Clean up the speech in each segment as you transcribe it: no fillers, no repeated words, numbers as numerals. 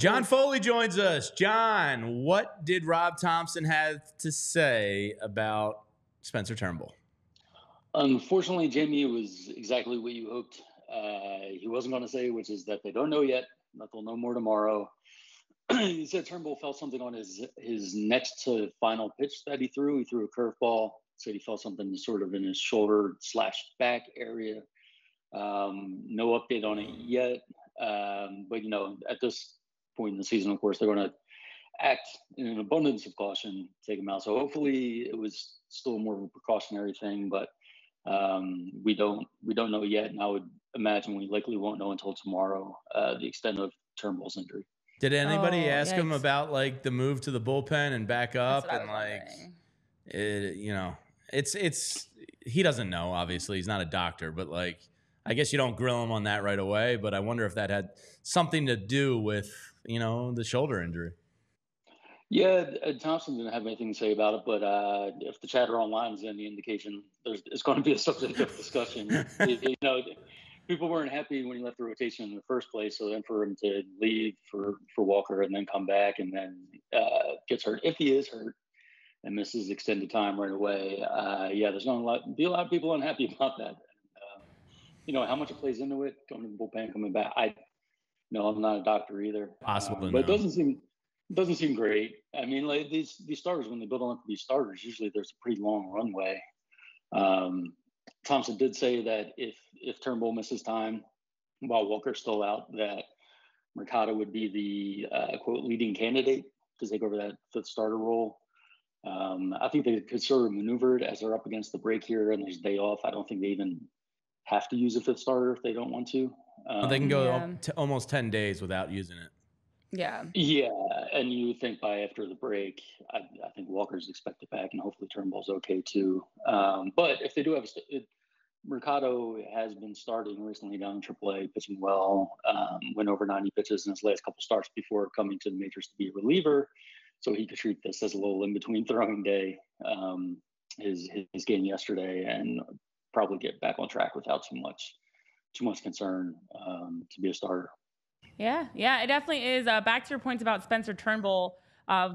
John Foley joins us. John, what did Rob Thomson have to say about Spencer Turnbull? Unfortunately, Jamie, it was exactly what you hoped he wasn't going to say, which is that they don't know yet, that they'll know more tomorrow. He said Turnbull felt something on his next to final pitch that he threw. He threw a curveball. Said he felt something sort of in his shoulder/back area. No update on it yet. But, you know, at this point in the season, of course, they're going to act in an abundance of caution, take him out. So hopefully it was still more of a precautionary thing, but we don't know yet. And I would imagine we likely won't know until tomorrow the extent of Turnbull's injury. Did anybody ask him about like the move to the bullpen and back up and like, you know, it's he doesn't know, obviously he's not a doctor, but like, I guess you don't grill him on that right away, but I wonder if that had something to do with, you know, the shoulder injury. Yeah, Thomson didn't have anything to say about it, but if the chatter online is any indication, it's going to be a subject of discussion. You know, people weren't happy when he left the rotation in the first place, so then for him to leave for Walker and then come back and then gets hurt, if he is hurt, and misses extended time right away, yeah, there's going to be a lot of people unhappy about that. You know, how much it plays into it, going to the bullpen, coming back. I'm not a doctor either. Possible, but it doesn't seem great. I mean, like these starters, when they build on to these starters, usually there's a pretty long runway. Thomson did say that if Turnbull misses time while Walker's still out, that Mercado would be the quote leading candidate to take over that fifth starter role. I think they could sort of maneuver it as they're up against the break here and there's a day off. I don't think they even have to use a fifth starter if they don't want to. They can go almost 10 days without using it. Yeah. Yeah, and you think by after the break, I think Walker's expected back, and hopefully Turnbull's okay too. But if they do have Mercado has been starting recently down in AAA, pitching well, went over 90 pitches in his last couple starts before coming to the majors to be a reliever, so he could treat this as a little in-between throwing day, his game yesterday, and probably get back on track without too much concern to be a starter. Yeah, it definitely is. Back to your points about Spencer Turnbull,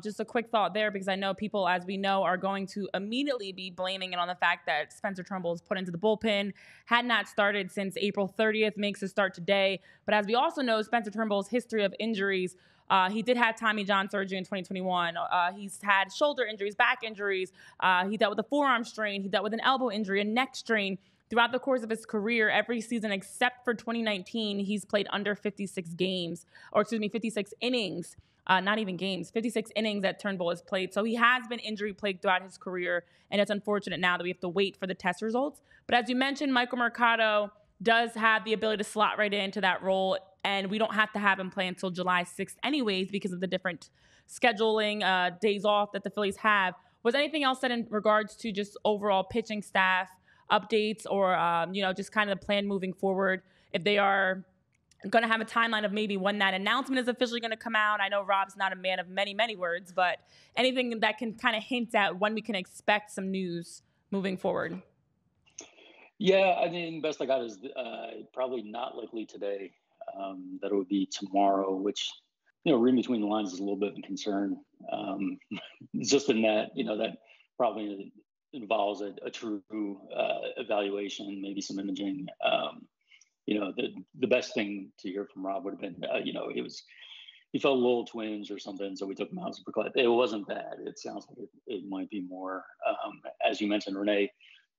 just a quick thought there, because I know people, as we know, are going to immediately be blaming it on the fact that Spencer Turnbull is put into the bullpen, had not started since April 30th, makes his start today. But as we also know, Spencer Turnbull's history of injuries, he did have Tommy John surgery in 2021. He's had shoulder injuries, back injuries. He dealt with a forearm strain. He dealt with an elbow injury, a neck strain. Throughout the course of his career, every season except for 2019, he's played under 56 innings, not even games, 56 innings that Turnbull has played. So he has been injury-plagued throughout his career, and it's unfortunate now that we have to wait for the test results. But as you mentioned, Michael Mercado does have the ability to slot right into that role, and we don't have to have him play until July 6th anyways because of the different scheduling days off that the Phillies have. Was anything else said in regards to just overall pitching staff updates or, you know, just kind of the plan moving forward if they are going to have a timeline of maybe when that announcement is officially going to come out? I know Rob's not a man of many, many words, but anything that can kind of hint at when we can expect some news moving forward? Yeah, I mean, best I got is probably not likely today. That it would be tomorrow, which, you know, reading between the lines is a little bit of a concern. Just in that, you know, that probably involves a true evaluation, maybe some imaging. You know, the best thing to hear from Rob would have been, you know, he felt a little twinge or something, so we took him out. It wasn't bad. It sounds like it might be more. As you mentioned, Renee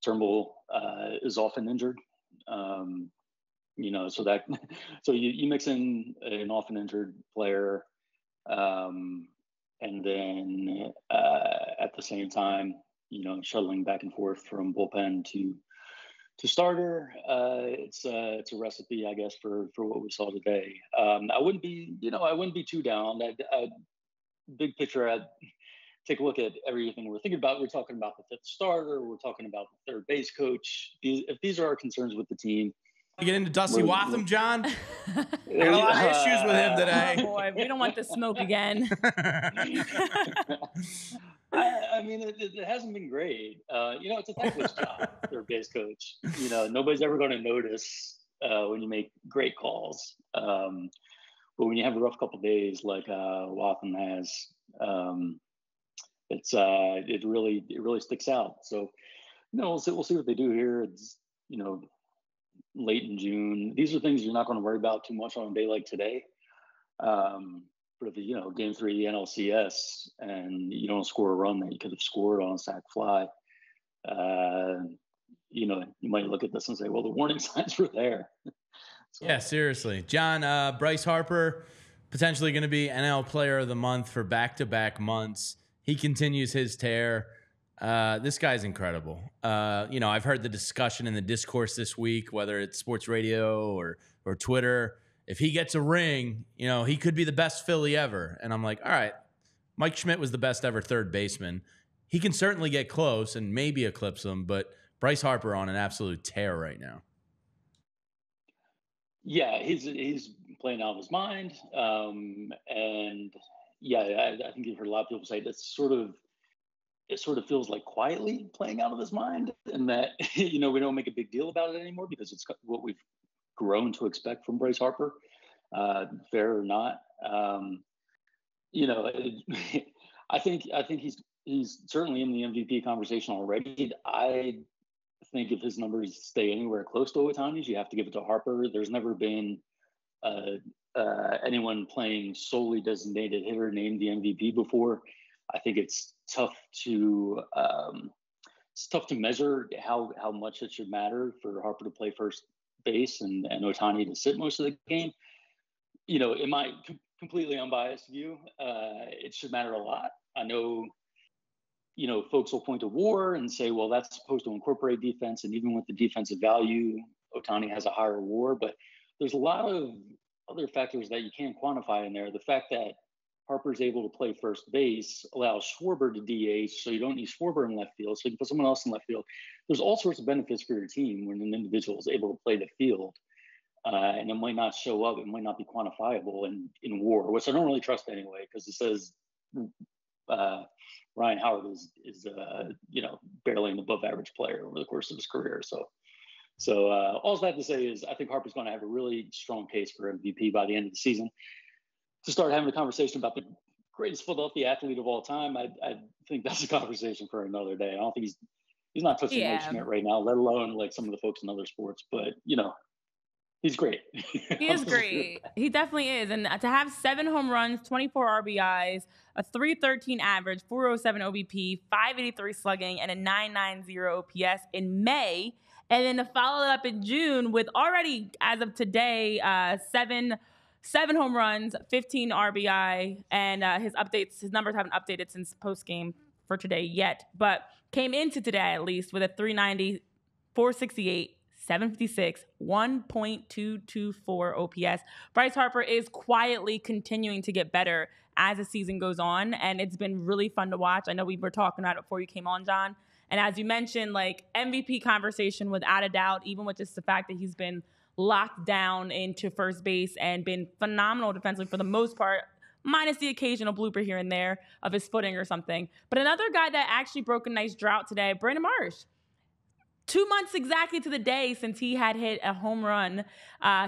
Turnbull is often injured. You know, so you mix in an often injured player, and then at the same time, you know, shuttling back and forth from bullpen to starter. It's a recipe, I guess, for what we saw today. I wouldn't be too down. That big picture, I'd take a look at everything we're thinking about. We're talking about the fifth starter. We're talking about the third base coach. If these are our concerns with the team. You get into Dusty Watham, John. There are a lot of issues with him today. Oh boy, we don't want the smoke again. I mean, it hasn't been great. You know, it's a thankless job, third base coach. You know, nobody's ever going to notice when you make great calls. But when you have a rough couple of days like Watham has, it really sticks out. So, you know, we'll see what they do here. It's, you know, late in June. These are things you're not going to worry about too much on a day like today. But if, you know, game three NLCS and you don't score a run that you could have scored on a sac fly, you know, you might look at this and say, well, the warning signs were there. So. Yeah, seriously. John, Bryce Harper, potentially going to be NL Player of the Month for back-to-back months. He continues his tear. This guy's incredible. You know, I've heard the discussion in the discourse this week, whether it's sports radio or Twitter. If he gets a ring, you know, he could be the best Philly ever. And I'm like, all right, Mike Schmidt was the best ever third baseman. He can certainly get close and maybe eclipse him, but Bryce Harper on an absolute tear right now. Yeah, he's playing out of his mind. And yeah, I think you've heard a lot of people say that's sort of, it sort of feels like quietly playing out of his mind, and that, you know, we don't make a big deal about it anymore because it's what we've grown to expect from Bryce Harper, fair or not. You know, I think he's certainly in the MVP conversation already. I think if his numbers stay anywhere close to Otani's, you have to give it to Harper. There's never been anyone playing solely designated hitter named the MVP before. I think it's tough to measure how much it should matter for Harper to play first base and Otani to sit most of the game. You know, in my completely unbiased view, it should matter a lot. I know, you know, folks will point to WAR and say, well, that's supposed to incorporate defense, and even with the defensive value, Otani has a higher WAR, but there's a lot of other factors that you can't quantify in there. The fact that Harper's able to play first base allows Schwarber to DH, so you don't need Schwarber in left field, so you can put someone else in left field. There's all sorts of benefits for your team when an individual is able to play the field, and it might not show up, it might not be quantifiable in WAR, which I don't really trust anyway, because it says Ryan Howard is you know, barely an above average player over the course of his career. So all I have to say is I think Harper's going to have a really strong case for MVP by the end of the season. To start having a conversation about the greatest Philadelphia athlete of all time, I think that's a conversation for another day. I don't think he's not touching Mike Schmidt right now, let alone like some of the folks in other sports. But, you know, he's great. He is great. He definitely is. And to have 7 home runs, 24 RBIs, a 313 average, 407 OBP, 583 slugging, and a 990 OPS in May. And then to follow it up in June with already, as of today, 7 home runs, 15 RBI, and his numbers haven't updated since post-game for today yet, but came into today at least with a 390, 468, 756, 1.224 OPS. Bryce Harper is quietly continuing to get better as the season goes on, and it's been really fun to watch. I know we were talking about it before you came on, John, and as you mentioned, like, MVP conversation without a doubt, even with just the fact that he's been locked down into first base and been phenomenal defensively for the most part, minus the occasional blooper here and there of his footing or something. But another guy that actually broke a nice drought today, Brandon Marsh. 2 months exactly to the day since he had hit a home run.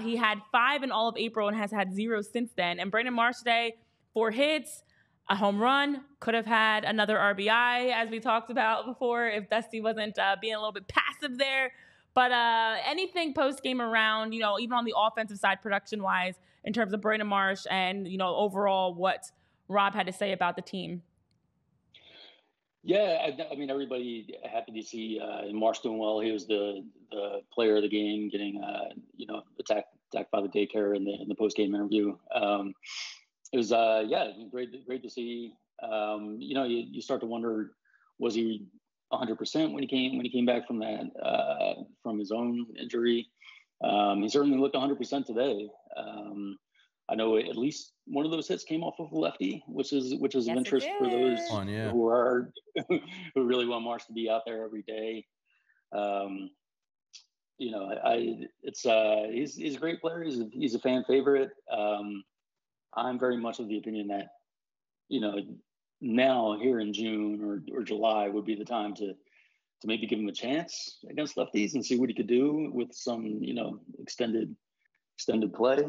He had 5 in all of April and has had 0 since then. And Brandon Marsh today, 4 hits, a home run, could have had another RBI, as we talked about before, if Dusty wasn't being a little bit passive there. But anything post-game around, you know, even on the offensive side production-wise in terms of Brandon Marsh and, you know, overall what Rob had to say about the team? Yeah, I mean, everybody happy to see Marsh doing well. He was the player of the game, getting, you know, attacked by the daycare in the post-game interview. It was, yeah, great to see. You know, you start to wonder, was he 100% when he came back from that from his own injury? He certainly looked 100% today. I know at least one of those hits came off of a lefty, which is of interest for those who really want Marsh to be out there every day. You know, he's a great player. He's a fan favorite. I'm very much of the opinion that, you know, now here in June or July would be the time to maybe give him a chance against lefties and see what he could do with some, you know, extended play.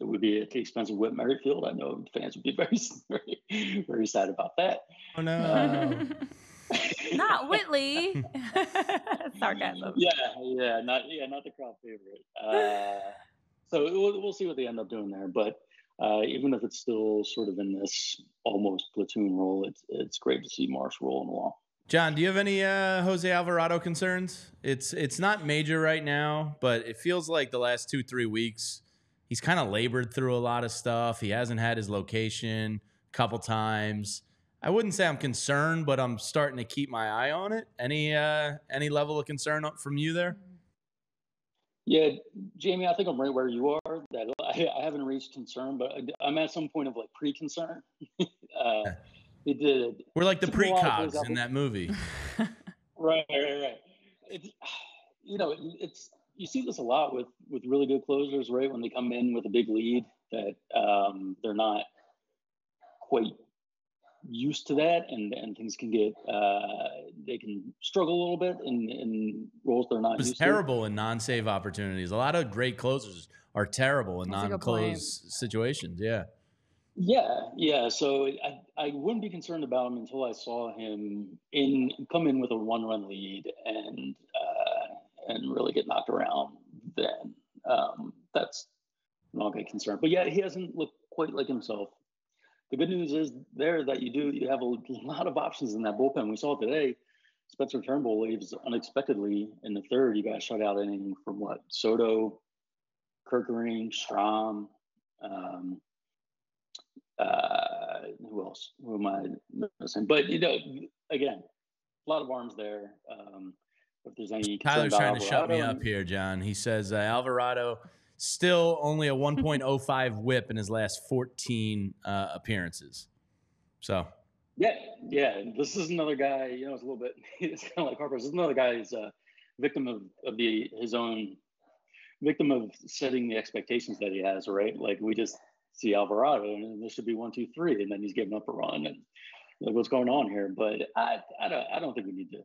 It would be at the expense of Whit Merrifield. I know fans would be very, very sad about that. Oh, no. Not Whitley. Sarcasm. Yeah, not the crowd favorite. So we'll see what they end up doing there. But even if it's still sort of in this almost platoon role, it's great to see Marsh rolling along. John, do you have any Jose Alvarado concerns? It's not major right now, but it feels like the last 2-3 weeks he's kind of labored through a lot of stuff. He hasn't had his location a couple times. I wouldn't say I'm concerned, but I'm starting to keep my eye on it. Any level of concern from you there? Yeah, Jamie, I think I'm right where you are. That I haven't reached concern, but I'm at some point of like pre-concern. We're like the precogs in that movie. Right. It's, you see this a lot with really good closers, right? When they come in with a big lead, that they're not quite used to that, and things can get they can struggle a little bit in roles they're not used to. It was terrible in non-save opportunities. A lot of great closers are terrible in non-close situations. Yeah. So I wouldn't be concerned about him until I saw him come in with a 1-run lead and really get knocked around. Then that's not a concern. But yeah, he hasn't looked quite like himself. The good news is that you have a lot of options in that bullpen. We saw today, Spencer Turnbull leaves unexpectedly in the third. You got a shutout inning from what? Soto, Kirkering, Strom, who else? Who am I missing? But again, a lot of arms there. If there's any Tyler's trying to shut me up here, John. He says Alvarado. Still only a 1.05 whip in his last 14 appearances. So, yeah. This is another guy, it's a little bit, it's kind of like Harper's. This is another guy who's a victim of setting the expectations that he has, right? Like we just see Alvarado and this should be 1, 2, 3, and then he's giving up a run and like what's going on here. But I don't think we need to.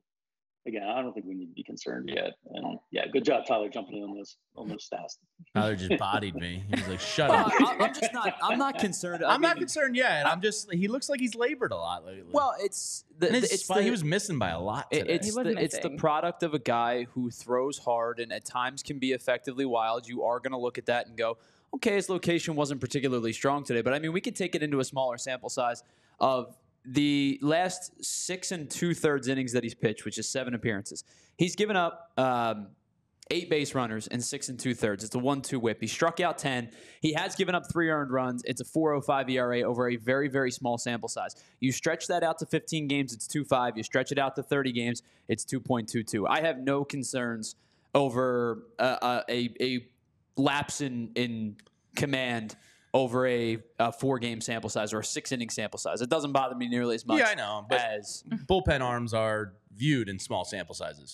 Again, I don't think we need to be concerned yet. And yeah, good job, Tyler, jumping in on this fast. Tyler just bodied me. He was like, "Shut up." I'm not concerned. I'm not concerned yet. He looks like he's labored a lot lately. Well, he was missing by a lot today. It's the product of a guy who throws hard and at times can be effectively wild. You are going to look at that and go, "Okay, his location wasn't particularly strong today." But I mean, we could take it into a smaller sample size of the last 6 2/3 innings that he's pitched, which is 7 appearances, he's given up 8 base runners in 6 2/3. It's a 1-2 whip. He struck out 10. He has given up 3 earned runs. It's a 4.05 ERA over a very, very small sample size. You stretch that out to 15 games, it's 2.5. You stretch it out to 30 games, it's 2.22. I have no concerns over a lapse in command over a 4-game sample size or a 6-inning sample size. It doesn't bother me nearly as much. Yeah, I know, but as bullpen arms are viewed in small sample sizes.